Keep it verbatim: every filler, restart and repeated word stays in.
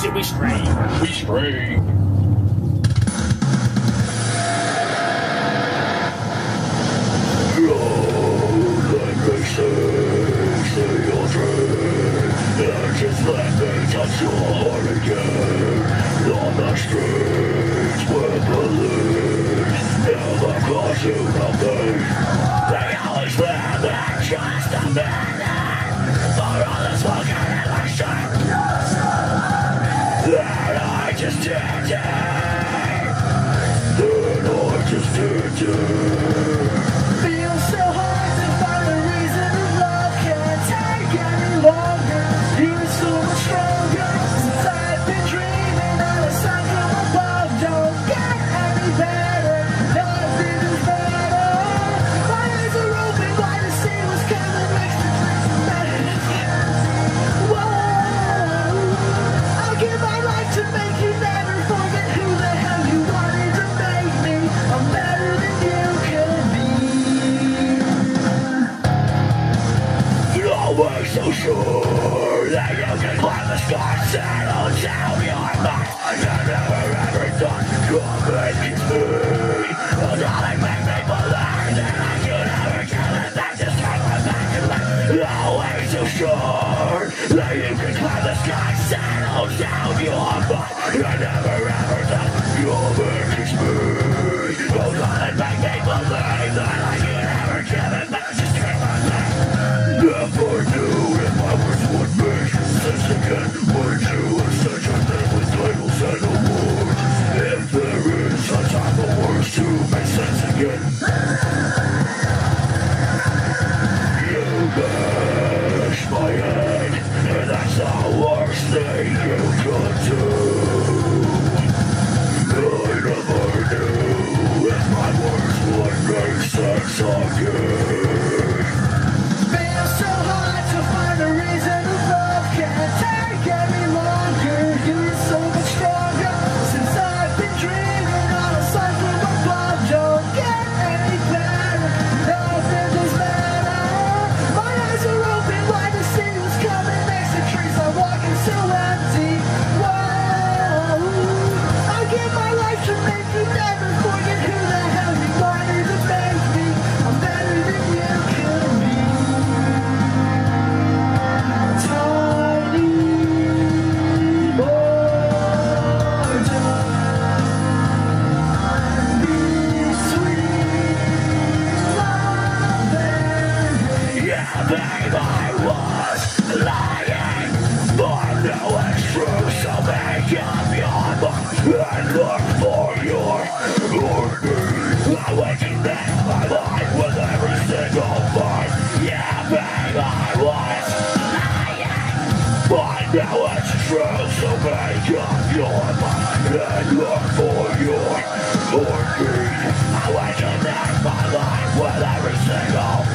shit, we strayed. We strayed. Oh, like they say, say your train. And just let me touch your heart again. On the streets with the lead. And the caution of me. They always wear that just a minute. For all this fucking election. Just did it. Then I just did it. Feels so hard to find a reason to love. Can't take any longer. You were so much stronger since I've been dreaming. And a sign from above don't get any better. Nothing is better. My eyes are open wide to see what's coming next. The place is better. Whoa, I'll give my life to make you. We're so sure that you can climb the sky, settle down your mind. I've never ever done coming to me. Well, darling, make me believe that I could ever get it. That just can't come back to life. Always so sure that you can climb the sky, settle down your mind. I've never ever done coming to me. Well, darling, make me believe that I could ever get it. That just can't come back. Never knew if my words would make sense again. When you were such a thing with labels and awards. If there is a time for words to make sense again, you bash my head, and that's the worst thing you could do. I never knew if my words would make sense again. Babe, I was lying, but now it's true, so make up your mind and look for your order. I waking back my life with every single part. Yeah, babe, I was lying, but now it's true, so make up your mind and look for your order. I waking back my life with every single part.